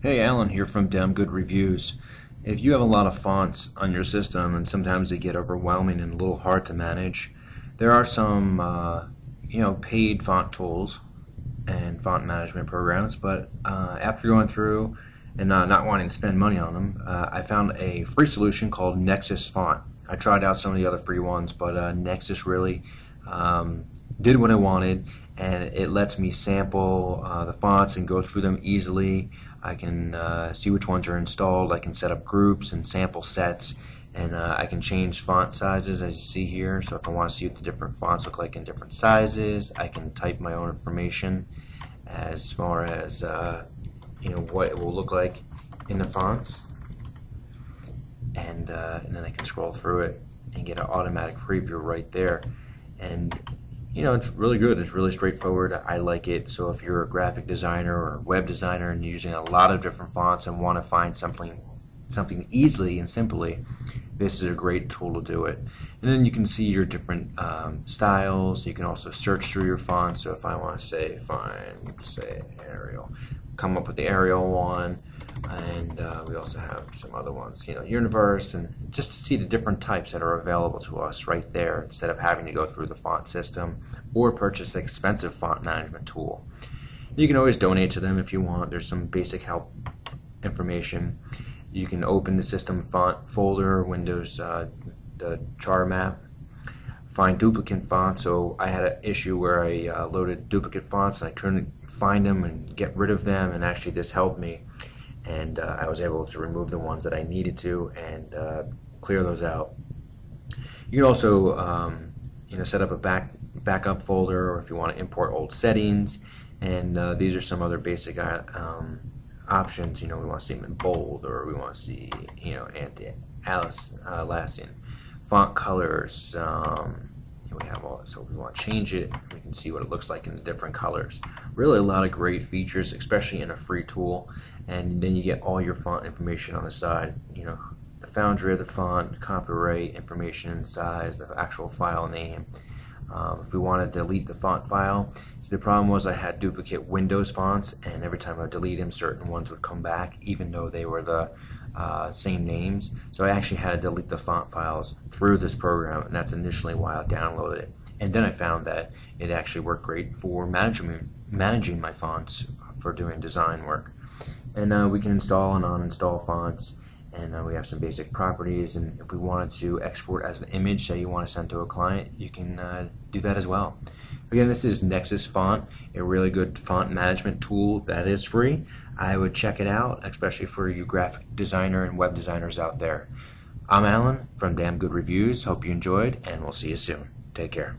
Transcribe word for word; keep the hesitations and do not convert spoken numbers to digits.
Hey, Alan here from Damn Good Reviews. If you have a lot of fonts on your system and sometimes they get overwhelming and a little hard to manage, there are some uh, you know, paid font tools and font management programs, but uh, after going through and uh, not wanting to spend money on them, uh, I found a free solution called Nexus Font. I tried out some of the other free ones, but uh, Nexus really um, did what I wanted, and it lets me sample uh, the fonts and go through them easily. I can uh, see which ones are installed, I can set up groups and sample sets, and uh, I can change font sizes as you see here. So if I want to see what the different fonts look like in different sizes, I can type my own information as far as uh, you know, what it will look like in the fonts, and, uh, and then I can scroll through it and get an automatic preview right there. And you know, it's really good. It's really straightforward. I like it. So if you're a graphic designer or web designer and using a lot of different fonts and want to find something something easily and simply, this is a great tool to do it. And then you can see your different um, styles. You can also search through your fonts. So if I want to say find, say Arial, come up with the Arial one, and uh, we also have some other ones, you know, Universe, and just to see the different types that are available to us right there instead of having to go through the font system or purchase an expensive font management tool. You can always donate to them if you want. There's some basic help information. You can open the system font folder, Windows, uh, the char map, find duplicate fonts. So I had an issue where I uh, loaded duplicate fonts and I couldn't find them and get rid of them, and actually this helped me. And uh, I was able to remove the ones that I needed to and uh, clear those out. You can also um, you know, set up a back, backup folder, or if you want to import old settings. And uh, these are some other basic um, options. You know, we want to see them in bold, or we want to see, you know, anti-aliasing, font colors. Um, we have all this, so if we want to change it, we can see what it looks like in the different colors. Really a lot of great features, especially in a free tool, and then you get all your font information on the side, you know, the foundry of the font, copyright information, size, the actual file name. Um, if we want to delete the font file, so the problem was I had duplicate Windows fonts, and every time I would delete them, certain ones would come back even though they were the uh, same names. So I actually had to delete the font files through this program, and that's initially why I downloaded it. And then I found that it actually worked great for managing, managing my fonts for doing design work. And uh, we can install and uninstall fonts. And uh, we have some basic properties, and if we wanted to export as an image that you want to send to a client, you can uh, do that as well. Again, this is Nexus Font, a really good font management tool that is free. I would check it out, especially for you graphic designer and web designers out there. I'm Alan from Damn Good Reviews. Hope you enjoyed, and we'll see you soon. Take care.